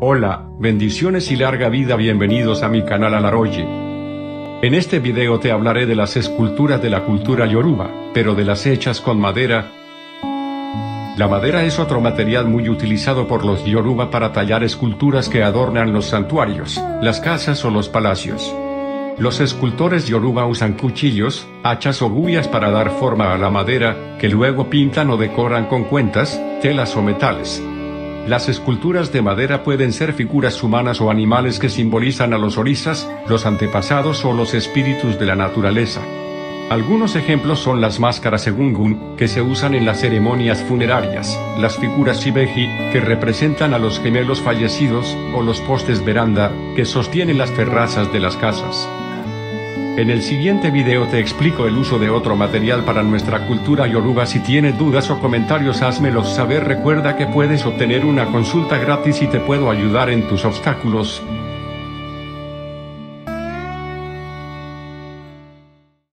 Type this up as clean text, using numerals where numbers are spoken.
Hola, bendiciones y larga vida, bienvenidos a mi canal Alaroye. En este video te hablaré de las esculturas de la cultura Yoruba, pero de las hechas con madera. La madera es otro material muy utilizado por los Yoruba para tallar esculturas que adornan los santuarios, las casas o los palacios. Los escultores Yoruba usan cuchillos, hachas o guyas para dar forma a la madera, que luego pintan o decoran con cuentas, telas o metales. Las esculturas de madera pueden ser figuras humanas o animales que simbolizan a los orishas, los antepasados o los espíritus de la naturaleza. Algunos ejemplos son las máscaras Egungun, que se usan en las ceremonias funerarias, las figuras Ibeji, que representan a los gemelos fallecidos, o los postes veranda, que sostienen las terrazas de las casas. En el siguiente video te explico el uso de otro material para nuestra cultura Yoruba. Si tienes dudas o comentarios, házmelos saber. Recuerda que puedes obtener una consulta gratis y te puedo ayudar en tus obstáculos.